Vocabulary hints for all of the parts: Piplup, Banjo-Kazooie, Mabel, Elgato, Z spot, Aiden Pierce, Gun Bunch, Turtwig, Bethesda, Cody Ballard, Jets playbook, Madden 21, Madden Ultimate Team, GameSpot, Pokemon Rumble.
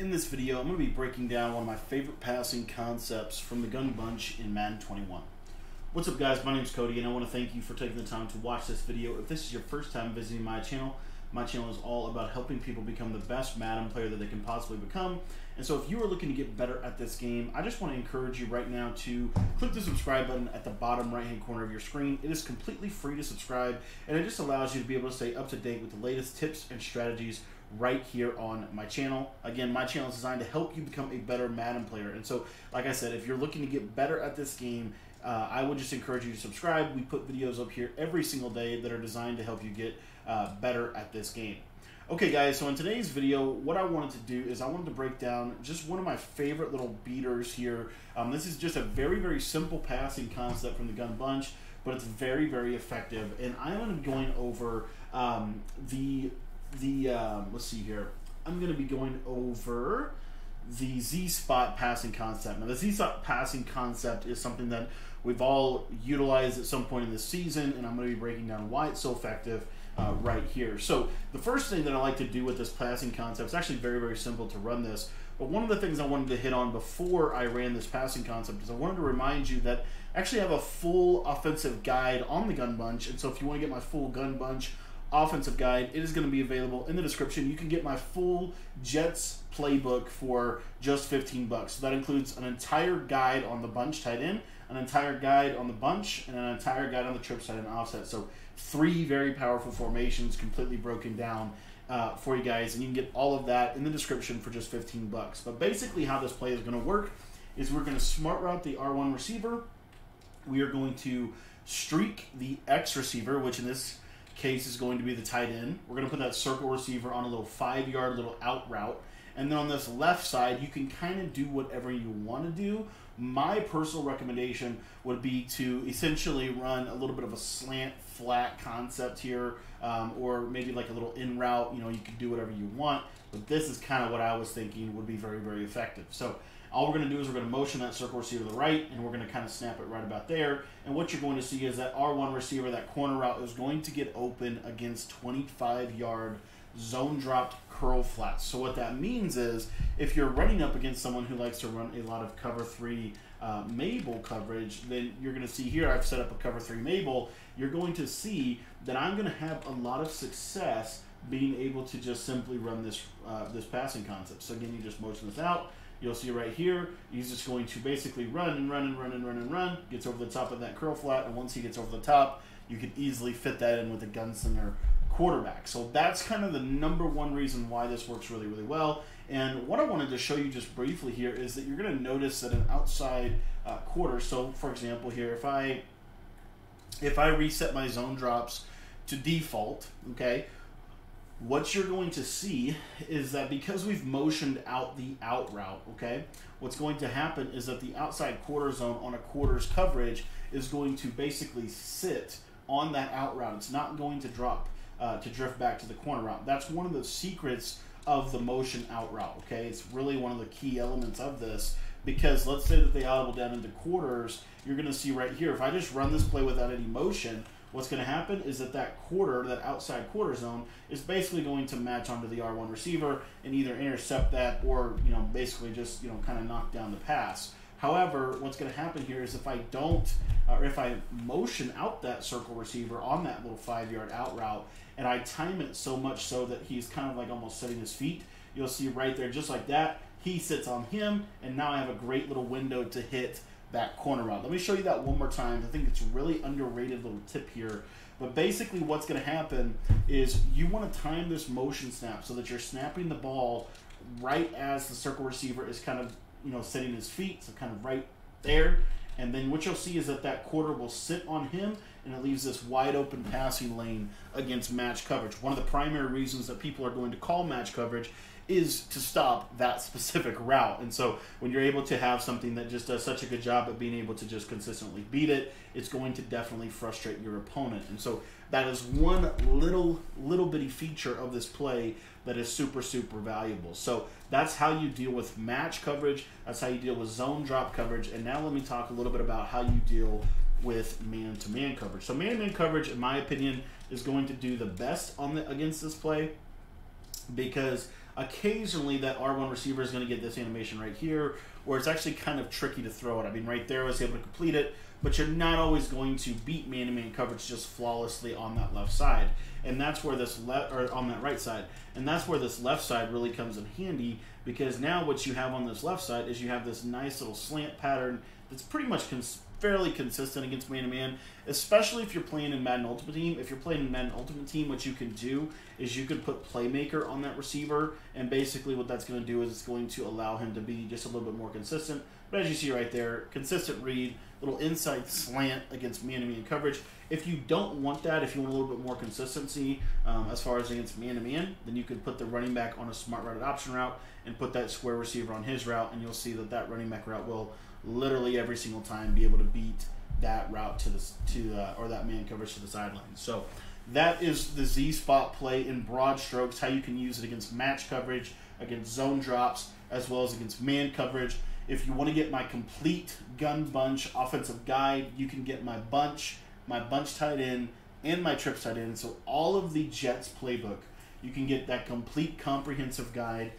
In this video, I'm going to be breaking down one of my favorite passing concepts from the Gun Bunch in Madden 21. What's up guys, my name is Cody and I want to thank you for taking the time to watch this video. If this is your first time visiting my channel is all about helping people become the best Madden player that they can possibly become. And so if you are looking to get better at this game, I just want to encourage you right now to click the subscribe button at the bottom right-hand corner of your screen. It is completely free to subscribe, and it just allows you to be able to stay up to date with the latest tips and strategies right here on my channel. Again, my channel is designed to help you become a better Madden player. And so, like I said, if you're looking to get better at this game, I would just encourage you to subscribe. We put videos up here every single day that are designed to help you get better at this game. Okay guys, so in today's video, what I wanted to do is I wanted to break down just one of my favorite little beaters here. This is just a very, very simple passing concept from the Gun Bunch, but it's very, very effective. And I'm going over let's see here. I'm going to be going over the Z spot passing concept. Now, the Z spot passing concept is something that we've all utilized at some point in this season, and I'm going to be breaking down why it's so effective right here. So, the first thing that I like to do with this passing concept is actually very, very simple to run this. But one of the things I wanted to hit on before I ran this passing concept is I wanted to remind you that I actually have a full offensive guide on the Gun Bunch, and so if you want to get my full Gun Bunch offensive guide, it is going to be available in the description. You can get my full Jets playbook for just 15 bucks. So that includes an entire guide on the bunch tight end, an entire guide on the bunch, and an entire guide on the trips tight end offset. So three very powerful formations completely broken down for you guys, and you can get all of that in the description for just 15 bucks. But basically how this play is going to work is we're going to smart route the R1 receiver. We are going to streak the X receiver, which in this case is going to be the tight end. We're going to put that circle receiver on a little 5-yard little out route. And then on this left side, you can kind of do whatever you want to do. My personal recommendation would be to essentially run a little bit of a slant flat concept here, or maybe like a little in route. You know, you can do whatever you want, but this is kind of what I was thinking would be very, very effective. So all we're going to do is we're going to motion that circle receiver to the right, and we're going to kind of snap it right about there. And what you're going to see is that R1 receiver, that corner route, is going to get open against 25-yard zone-dropped curl flats. So what that means is if you're running up against someone who likes to run a lot of cover three Mabel coverage, then you're going to see here I've set up a cover three Mabel. You're going to see that I'm going to have a lot of success being able to just simply run this, this passing concept. So again, you just motion this out. You'll see right here, he's just going to basically run and run and run and run and run, gets over the top of that curl flat, and once he gets over the top, you can easily fit that in with a gunslinger quarterback. So that's kind of the number one reason why this works really, really well. And what I wanted to show you just briefly here is that you're going to notice that an outside quarter, so for example here, if I reset my zone drops to default, okay, what you're going to see is that because we've motioned out the out route, okay, what's going to happen is that the outside quarter zone on a quarter's coverage is going to basically sit on that out route. It's not going to drop, to drift back to the corner route. That's one of the secrets of the motion out route, okay? It's really one of the key elements of this, because let's say that they audible down into quarters, you're going to see right here, if I just run this play without any motion, what's going to happen is that that quarter, that outside quarter zone, is basically going to match onto the R1 receiver and either intercept that or, you know, basically just, you know, kind of knock down the pass. However, what's going to happen here is if I don't, or if I motion out that circle receiver on that little 5-yard out route, and I time it so much so that he's kind of like almost setting his feet, you'll see right there, just like that, he sits on him, and now I have a great little window to hit that corner route. Let me show you that one more time. I think it's a really underrated little tip here. But basically what's going to happen is you want to time this motion snap so that you're snapping the ball right as the circle receiver is kind of, you know, setting his feet, so kind of right there. And then what you'll see is that that quarter will sit on him, and it leaves this wide open passing lane against match coverage. One of the primary reasons that people are going to call match coverage is to stop that specific route. And so when you're able to have something that just does such a good job at being able to just consistently beat it, it's going to definitely frustrate your opponent. And so that is one little bitty feature of this play that is super, super valuable. So that's how you deal with match coverage. That's how you deal with zone drop coverage. And now let me talk a little bit about how you deal with man-to-man coverage. So man-to-man coverage, in my opinion, is going to do the best on the against this play, because Occasionally that R1 receiver is going to get this animation right here, where it's actually kind of tricky to throw it. I mean, right there I was able to complete it, but you're not always going to beat man-to-man coverage just flawlessly on that left side. And that's where this on that right side. And that's where this left side really comes in handy, because now what you have on this left side is you have this nice little slant pattern that's pretty much fairly consistent against man-to-man, especially if you're playing in Madden Ultimate Team. If you're playing in Madden Ultimate Team, what you can do is you can put Playmaker on that receiver, and basically what that's going to do is it's going to allow him to be just a little bit more consistent. But as you see right there, consistent read, little inside slant against man-to-man coverage. If you don't want that, if you want a little bit more consistency as far as against man-to-man, then you can put the running back on a smart routed option route and put that square receiver on his route, and you'll see that that running back route will literally every single time be able to beat that route to the or that man coverage to the sideline. So that is the Z spot play in broad strokes, how you can use it against match coverage, against zone drops, as well as against man coverage. If you want to get my complete Gun Bunch offensive guide, you can get my bunch tight end, and my trips tight end. So all of the Jets playbook, you can get that complete comprehensive guide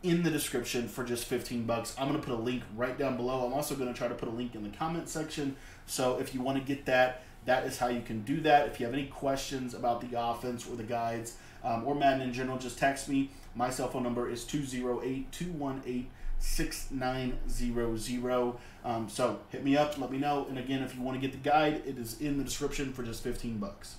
in the description for just 15 bucks. I'm going to put a link right down below. I'm also going to try to put a link in the comment section. So if you want to get that, that is how you can do that. If you have any questions about the offense or the guides or Madden in general, just text me. My cell phone number is 208-218-6900. So hit me up, let me know. And again, if you want to get the guide, it is in the description for just 15 bucks.